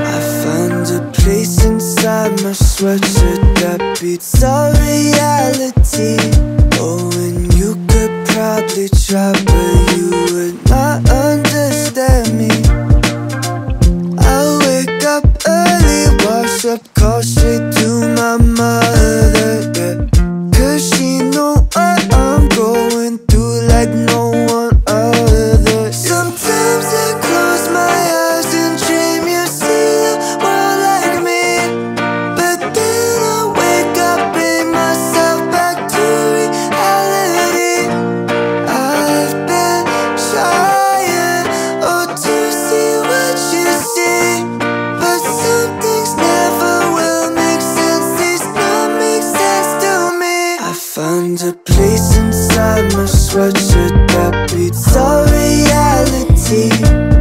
I found a place inside my sweatshirt that beats all reality. Oh, and you could probably try, but you would not understand me. I wake up early, wash up, call straight to my mother, yeah. Cause she know what I'm going through like no one other. Sometimes I close my eyes and dream you see the world like me, but then I wake up, bring myself back to reality. I've been trying, oh, to see what you see, but some things never will make sense. These don't make sense to me. I found a place inside my sweatshirt that beats all reality.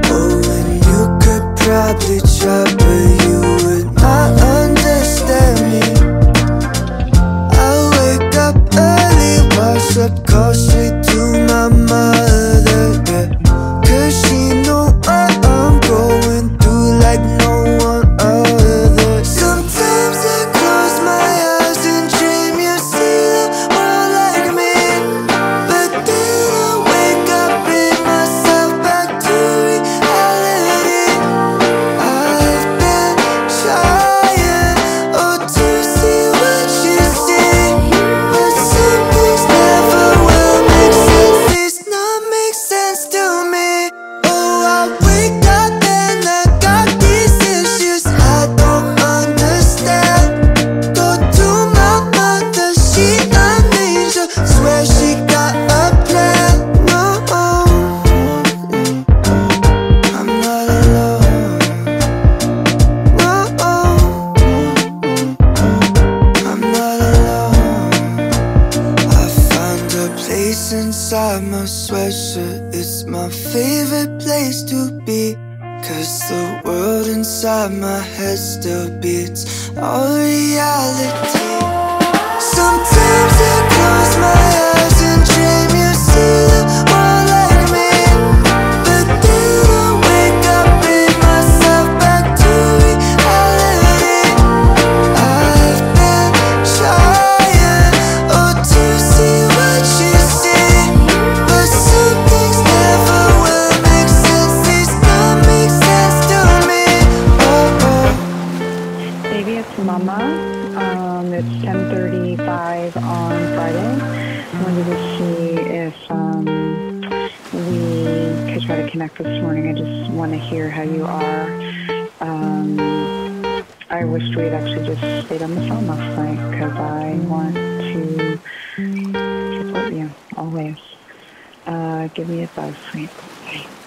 Oh, and you could probably try, but you would not understand me. I wake up early, wash up, call straight to my mother, yeah. Cause she know what I'm going through like no one other. Sometimes I close my eyes and dream you see the world like me, but then I wake up, bring myself back to reality. I've been trying, oh, to see what you see, but some things never will make sense. These not make sense to me. Oh, I wake up and I got these issues I don't understand. Go to my mother, she an angel, swear she got a plan. No, I'm not alone. No, I'm not alone. I found a place inside my sweatshirt, it's my favorite place to be, cause the world inside my head still beats all reality. Sometimes I close my eyes and dream you see the world like me, but then I wake up, bring myself back to reality. I've been trying, oh, to see what you see, but some things never will make sense. These don't make sense to me. Oh, oh. Baby, it's Mama. It's 10:35 on Friday. I wanted to see if we could try to connect this morning. I just want to hear how you are. I wished we had actually just stayed on the phone last night because I want to support you always. Give me a buzz, sweet. Bye.